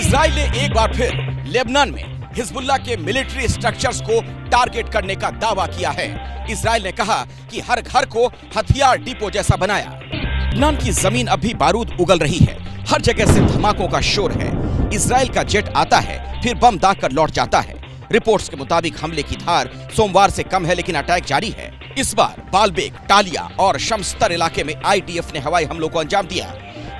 Israel ने एक बार फिर लेबनान में हिजबुल्ला के मिलिट्री स्ट्रक्चर्स को टारगेट करने का दावा किया है। इजरायल ने कहा कि हर घर को हथियार डिपो जैसा बनाया। लेबनान की जमीन अब भी बारूद उगल रही है, हर जगह से धमाकों का शोर है। इजरायल का जेट आता है, फिर बम दाग कर लौट जाता है। रिपोर्ट्स के मुताबिक हमले की धार सोमवार से कम है, लेकिन अटैक जारी है। इस बार बालबेग, टालिया और शमस्तर इलाके में आईडीएफ ने हवाई हमलों को अंजाम दिया।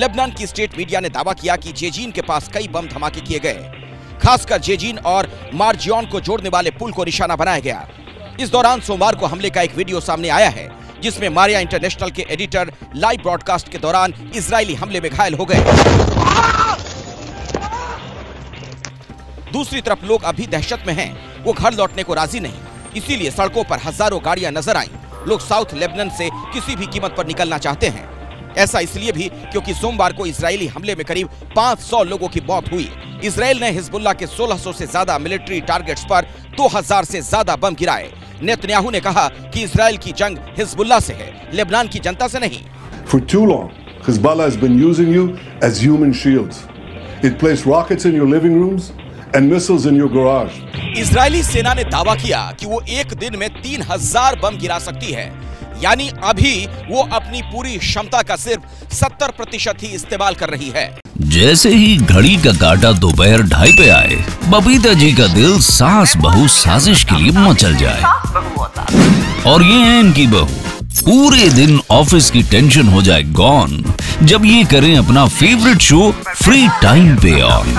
लेबनान की स्टेट मीडिया ने दावा किया कि जेजीन के पास कई बम धमाके किए गए, खासकर जेजीन और मारजियॉन को जोड़ने वाले पुल को निशाना बनाया गया। इस दौरान सोमवार को हमले का एक वीडियो सामने आया है, जिसमें मारिया इंटरनेशनल के एडिटर लाइव ब्रॉडकास्ट के दौरान इजरायली हमले में घायल हो गए। दूसरी तरफ लोग अभी दहशत में हैं, वो घर लौटने को राजी नहीं, इसीलिए सड़कों पर हजारों गाड़ियां नजर आईं। लोग साउथ लेबनान से किसी भी कीमत पर निकलना चाहते हैं। ऐसा इसलिए भी क्योंकि सोमवार को इजरायली हमले में करीब 500 लोगों की मौत हुई। इजरायल ने हिजबुल्ला के 1600 से ज्यादा मिलिट्री टारगेट्स पर 2000 से ज्यादा बम गिराए। नेतन्याहू ने कहा कि इजरायल की जंग हिजबुल्ला से है, लेबनान की जनता से नहीं। For too long, Hezbollah has been using you as human shields. It placed rockets in your living rooms and missiles in your garage. Israeli सेना ने दावा किया कि वो एक दिन में 3000 बम गिरा सकती है, यानी अभी वो अपनी पूरी क्षमता का सिर्फ 70% ही इस्तेमाल कर रही है। जैसे ही घड़ी का काटा दोपहर 2:30 पे आए, बबीता जी का दिल सास बहू साजिश के लिए मचल जाए। और ये है इनकी बहू। पूरे दिन ऑफिस की टेंशन हो जाए गॉन जब ये करें अपना फेवरेट शो फ्री टाइम पे ऑन।